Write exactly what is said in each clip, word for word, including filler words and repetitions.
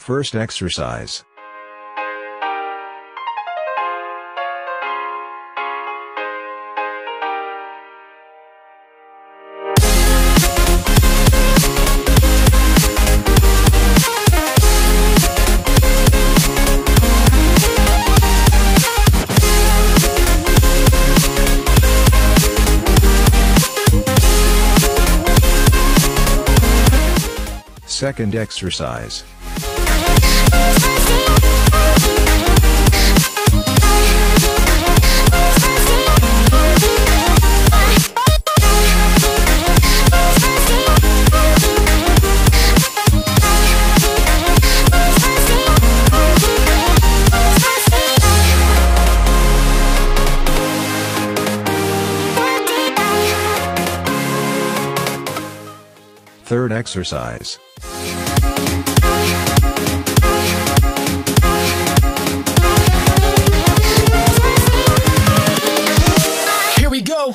First exercise. Second exercise. Third exercise. Here we go.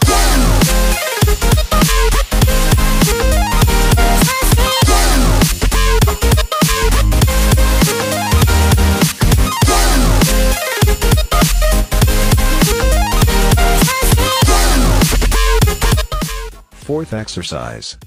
Fourth exercise.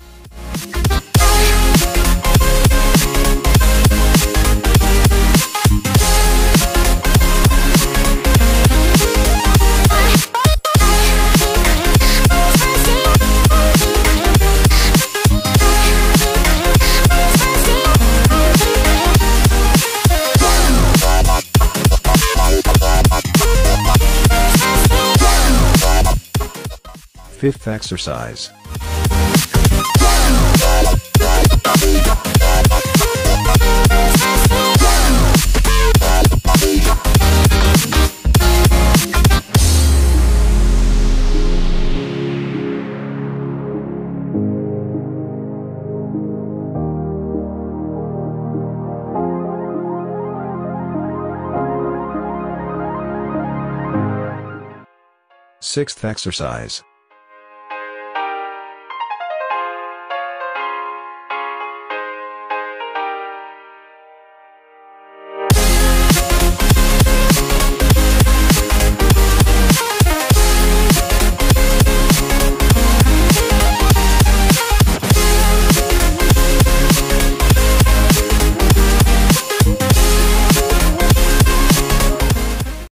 Fifth exercise. Sixth exercise.